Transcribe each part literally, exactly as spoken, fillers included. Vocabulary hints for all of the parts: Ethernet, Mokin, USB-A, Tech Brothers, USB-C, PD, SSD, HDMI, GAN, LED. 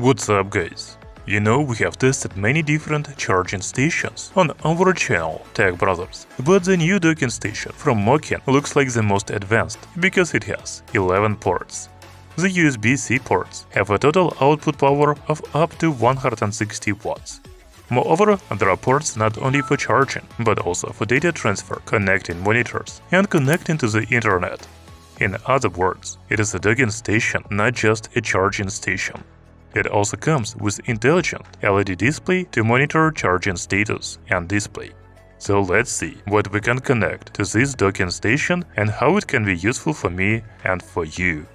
What's up, guys? You know, we have tested many different charging stations on our channel Tech Brothers, but the new docking station from Mokin looks like the most advanced because it has eleven ports. The U S B C ports have a total output power of up to one hundred sixty watts. Moreover, there are ports not only for charging, but also for data transfer, connecting monitors, and connecting to the internet. In other words, it is a docking station, not just a charging station. It also comes with intelligent L E D display to monitor charging status and display. So let's see what we can connect to this docking station and how it can be useful for me and for you.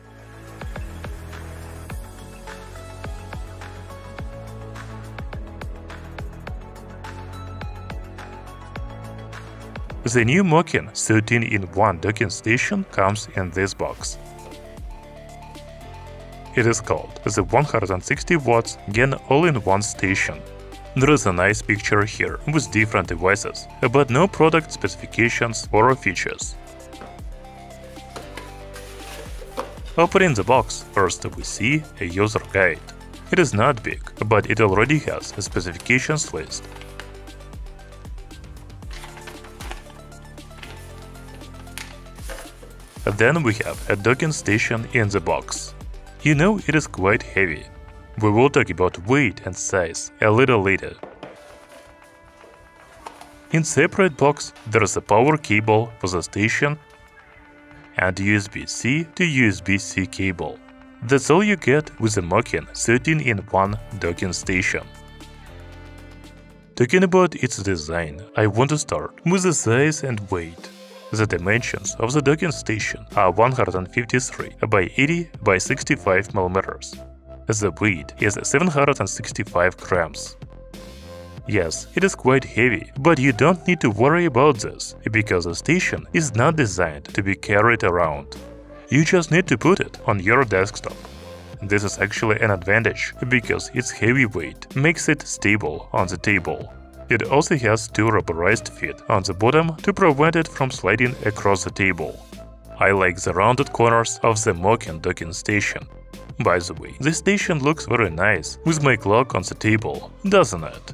The new Mokin thirteen in one docking station comes in this box. It is called the one hundred sixty watts GAN all-in-one station. There is a nice picture here with different devices, but no product specifications or features. Opening the box, first we see a user guide. It is not big, but it already has a specifications list. Then we have a docking station in the box. You know, it is quite heavy. We will talk about weight and size a little later. In separate box, there is a power cable for the station and U S B C to U S B C cable. That's all you get with the Mokin thirteen in one docking station. Talking about its design, I want to start with the size and weight. The dimensions of the docking station are one hundred fifty-three by eighty by sixty-five millimeters. The weight is seven hundred sixty-five grams. Yes, it is quite heavy, but you don't need to worry about this, because the station is not designed to be carried around. You just need to put it on your desktop. This is actually an advantage, because its heavy weight makes it stable on the table. It also has two rubberized feet on the bottom to prevent it from sliding across the table. I like the rounded corners of the Mokin docking station. By the way, this station looks very nice with my clock on the table, doesn't it?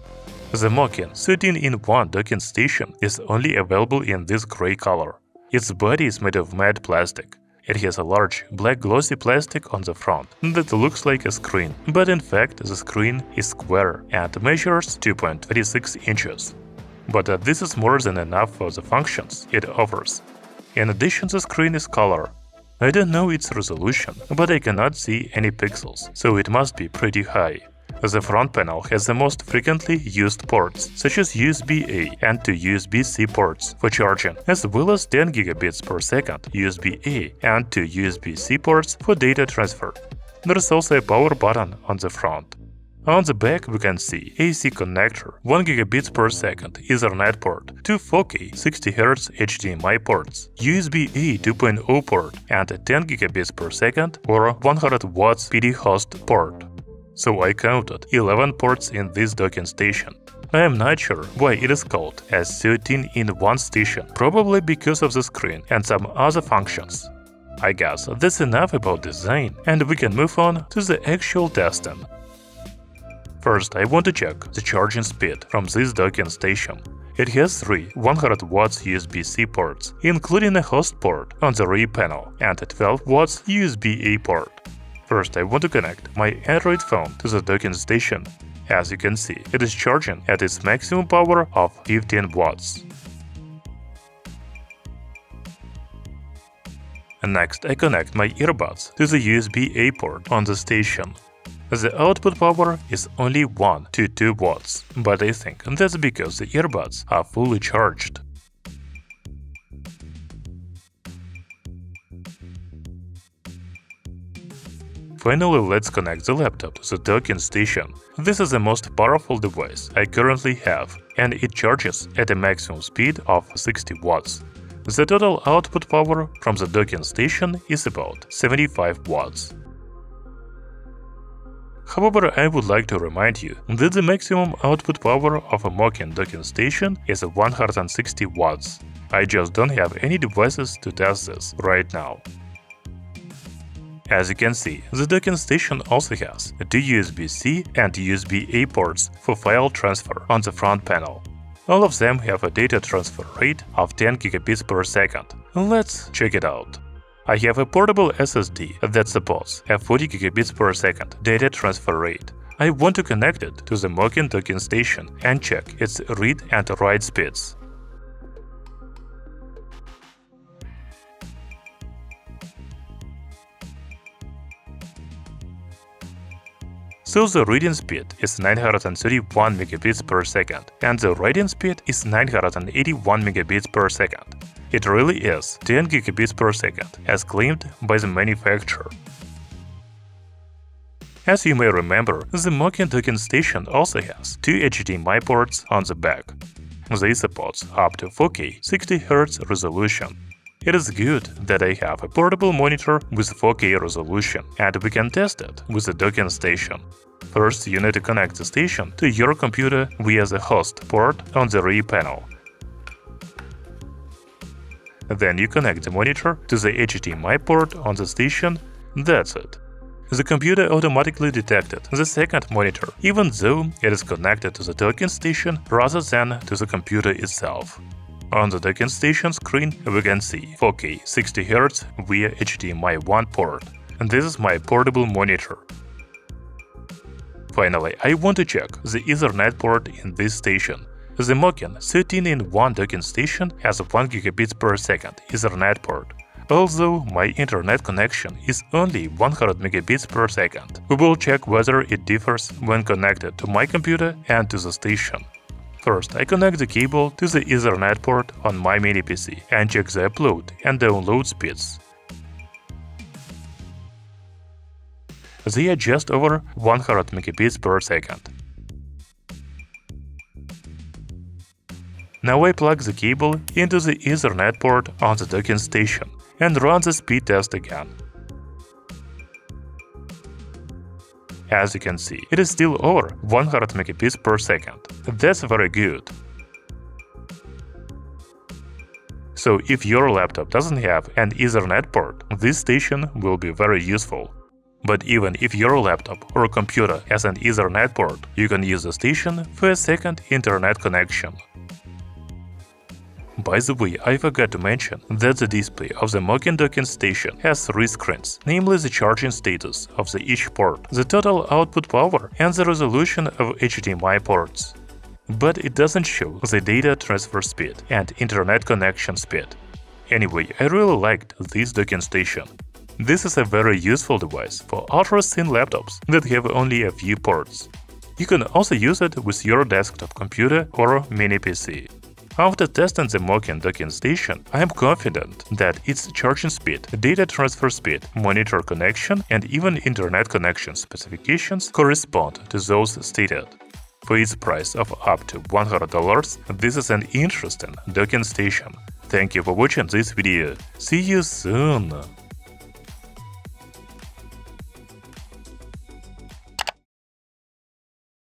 The Mokin thirteen in one docking station is only available in this gray color. Its body is made of matte plastic. It has a large black glossy plastic on the front that looks like a screen, but in fact the screen is square and measures two point three six inches. But uh, this is more than enough for the functions it offers. In addition, the screen is color. I don't know its resolution, but I cannot see any pixels, so it must be pretty high. The front panel has the most frequently used ports, such as U S B A and two U S B C ports for charging, as well as ten gigabits per second U S B A and two U S B C ports for data transfer. There is also a power button on the front. On the back we can see A C connector, one gigabits per second Ethernet port, two four K sixty hertz H D M I ports, U S B A two point oh port, and a ten gigabits per second or one hundred watts P D host port. So I counted eleven ports in this docking station. I am not sure why it is called a thirteen in one station, probably because of the screen and some other functions. I guess that's enough about design, and we can move on to the actual testing. First, I want to check the charging speed from this docking station. It has three one hundred watts U S B C ports, including a host port on the rear panel, and a twelve watts U S B A port. First, I want to connect my Android phone to the docking station. As you can see, it is charging at its maximum power of fifteen watts. Next, I connect my earbuds to the U S B A port on the station. The output power is only one to two watts, but I think that's because the earbuds are fully charged. Finally, let's connect the laptop to the docking station. This is the most powerful device I currently have, and it charges at a maximum speed of sixty watts. The total output power from the docking station is about seventy-five watts. However, I would like to remind you that the maximum output power of a Mokin docking station is one hundred sixty watts. I just don't have any devices to test this right now. As you can see, the docking station also has two U S B C and U S B A ports for file transfer on the front panel. All of them have a data transfer rate of ten gigabits per second. Let's check it out. I have a portable S S D that supports a forty gigabits per second data transfer rate. I want to connect it to the Mokin docking station and check its read and write speeds. So the reading speed is nine hundred thirty-one megabits per second and the writing speed is nine hundred eighty-one megabits per second. It really is ten gigabits per second, as claimed by the manufacturer. As you may remember, the Mokin docking station also has two H D M I ports on the back. They support up to four K sixty hertz resolution. It is good that I have a portable monitor with four K resolution, and we can test it with the docking station. First, you need to connect the station to your computer via the host port on the rear panel. Then you connect the monitor to the H D M I port on the station. That's it. The computer automatically detected the second monitor, even though it is connected to the docking station rather than to the computer itself. On the docking station screen we can see four K sixty hertz via H D M I one port, and this is my portable monitor. Finally, I want to check the Ethernet port in this station. The Mokin thirteen in one docking station has a one gigabit per second Ethernet port. Although my internet connection is only one hundred megabits per second, we will check whether it differs when connected to my computer and to the station. First, I connect the cable to the Ethernet port on my mini P C and check the upload and download speeds. They are just over one hundred megabits per second. Now I plug the cable into the Ethernet port on the docking station and run the speed test again. As you can see, it is still over one hundred megabits per second. That's very good. So if your laptop doesn't have an Ethernet port, this station will be very useful. But even if your laptop or computer has an Ethernet port, you can use the station for a second internet connection. By the way, I forgot to mention that the display of the Mokin docking station has three screens, namely the charging status of the each port, the total output power and the resolution of H D M I ports. But it doesn't show the data transfer speed and internet connection speed. Anyway, I really liked this docking station. This is a very useful device for ultra-thin laptops that have only a few ports. You can also use it with your desktop computer or mini P C. After testing the Mokin docking station, I am confident that its charging speed, data transfer speed, monitor connection and even internet connection specifications correspond to those stated. For its price of up to one hundred dollars, this is an interesting docking station. Thank you for watching this video. See you soon!